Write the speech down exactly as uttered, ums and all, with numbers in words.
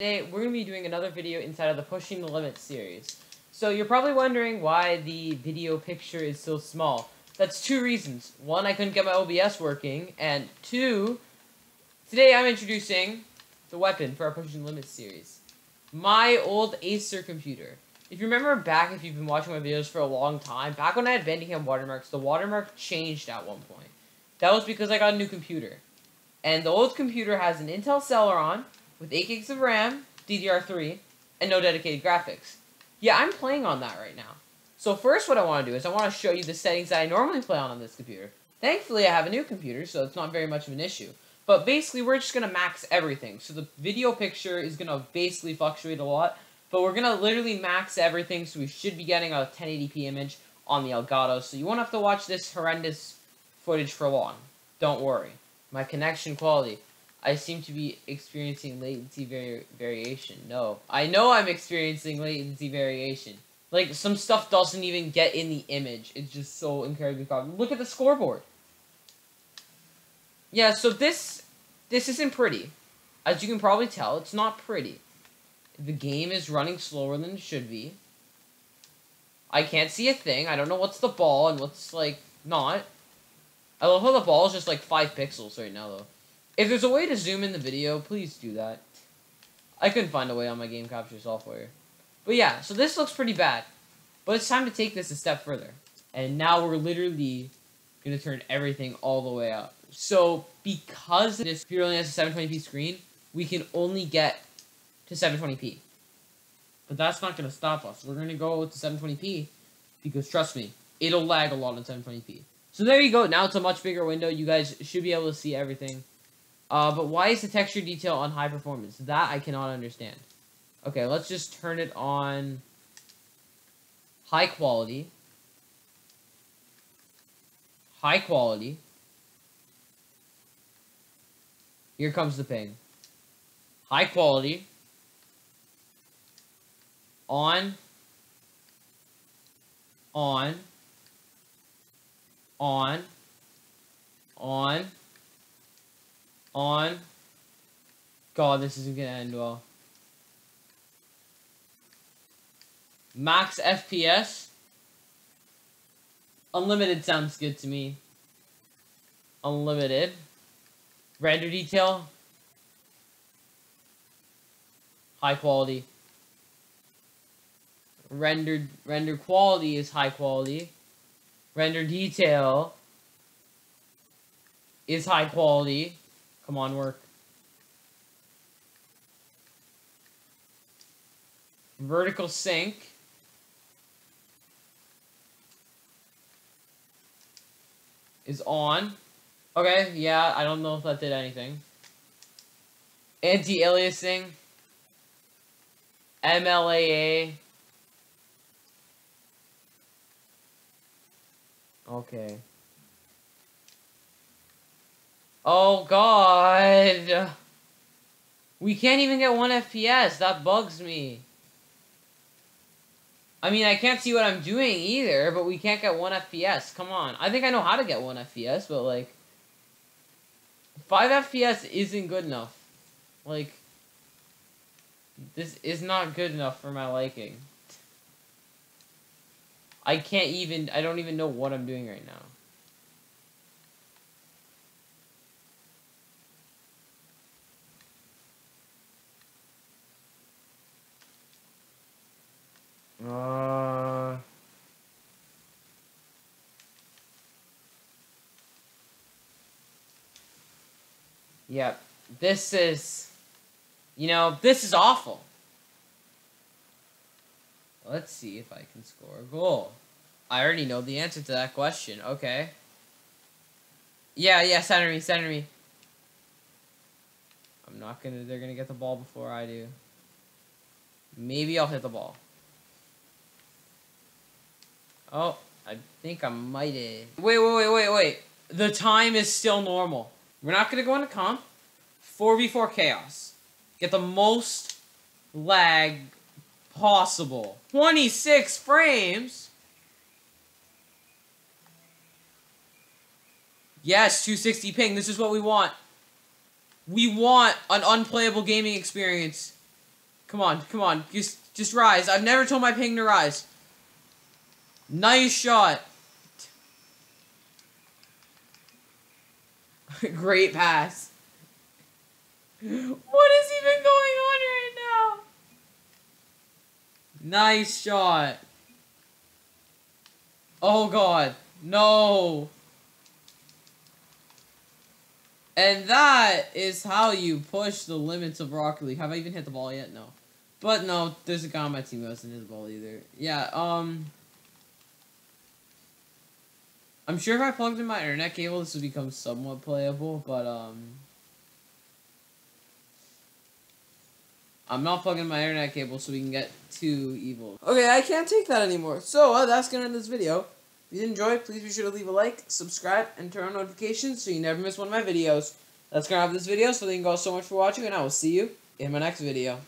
Today, we're going to be doing another video inside of the Pushing the Limits series. So you're probably wondering why the video picture is so small. That's two reasons. One, I couldn't get my O B S working, and two, today I'm introducing the weapon for our Pushing the Limits series. My old Acer computer. If you remember back, if you've been watching my videos for a long time, back when I had Vandicam watermarks, the watermark changed at one point. That was because I got a new computer. And the old computer has an Intel Celeron, with eight gigs of RAM, D D R three, and no dedicated graphics. Yeah, I'm playing on that right now. So first what I want to do is I want to show you the settings that I normally play on on this computer. Thankfully, I have a new computer, so it's not very much of an issue. But basically, we're just going to max everything. So the video picture is going to basically fluctuate a lot, but we're going to literally max everything, so we should be getting a ten eighty p image on the Elgato, so you won't have to watch this horrendous footage for long. Don't worry. My connection quality. I seem to be experiencing latency vari variation. No. I know I'm experiencing latency variation. Like, some stuff doesn't even get in the image. It's just so incredibly common. Look at the scoreboard. Yeah, so this... This isn't pretty. As you can probably tell, it's not pretty. The game is running slower than it should be. I can't see a thing. I don't know what's the ball and what's, like, not. I love how the ball is just, like, five pixels right now, though. If there's a way to zoom in the video, please do that. I couldn't find a way on my game capture software. But yeah, so this looks pretty bad. But it's time to take this a step further. And now we're literally going to turn everything all the way up. So because this computer only has a seven twenty p screen, we can only get to seven twenty p. But that's not going to stop us. We're going to go to seven twenty p because, trust me, it'll lag a lot on seven twenty p. So there you go. Now it's a much bigger window. You guys should be able to see everything. Uh, but why is the texture detail on high performance? That I cannot understand. Okay, let's just turn it on high quality. High quality. Here comes the ping. High quality. On. On. On. On. On. God, this isn't gonna end well. Max F P S. Unlimited sounds good to me. Unlimited. Render detail. High quality. Rendered render quality is high quality. Render detail is high quality. Come on, work. Vertical sync. Is on. Okay, yeah, I don't know if that did anything. Anti-aliasing. M L A A. Okay. Oh, God. We can't even get one F P S. That bugs me. I mean, I can't see what I'm doing either, but we can't get one F P S. Come on. I think I know how to get one F P S, but, like... five F P S isn't good enough. Like... This is not good enough for my liking. I can't even... I don't even know what I'm doing right now. Uh, yeah, this is, you know, this is awful. Let's see if I can score a goal. I already know the answer to that question, okay. Yeah, yeah, center me, center me. I'm not gonna, they're gonna get the ball before I do. Maybe I'll hit the ball. Oh, I think I might have. Wait, wait, wait, wait, wait. The time is still normal. We're not going to go into comp. four v four chaos. Get the most lag possible. twenty-six frames? Yes, two sixty ping. This is what we want. We want an unplayable gaming experience. Come on, come on. Just, just rise. I've never told my ping to rise. Nice shot. Great pass. What is even going on right now? Nice shot. Oh god. No. And that is how you push the limits of Rocket League. Have I even hit the ball yet? No. But no, there's a guy on my team who hasn't hit the ball either. Yeah, um... I'm sure if I plugged in my internet cable, this would become somewhat playable, but, um... I'm not plugging my internet cable so we can get too evil. Okay, I can't take that anymore. So, uh, that's gonna end this video. If you did enjoy, please be sure to leave a like, subscribe, and turn on notifications so you never miss one of my videos. That's gonna have this video, so thank you guys so much for watching, and I will see you in my next video.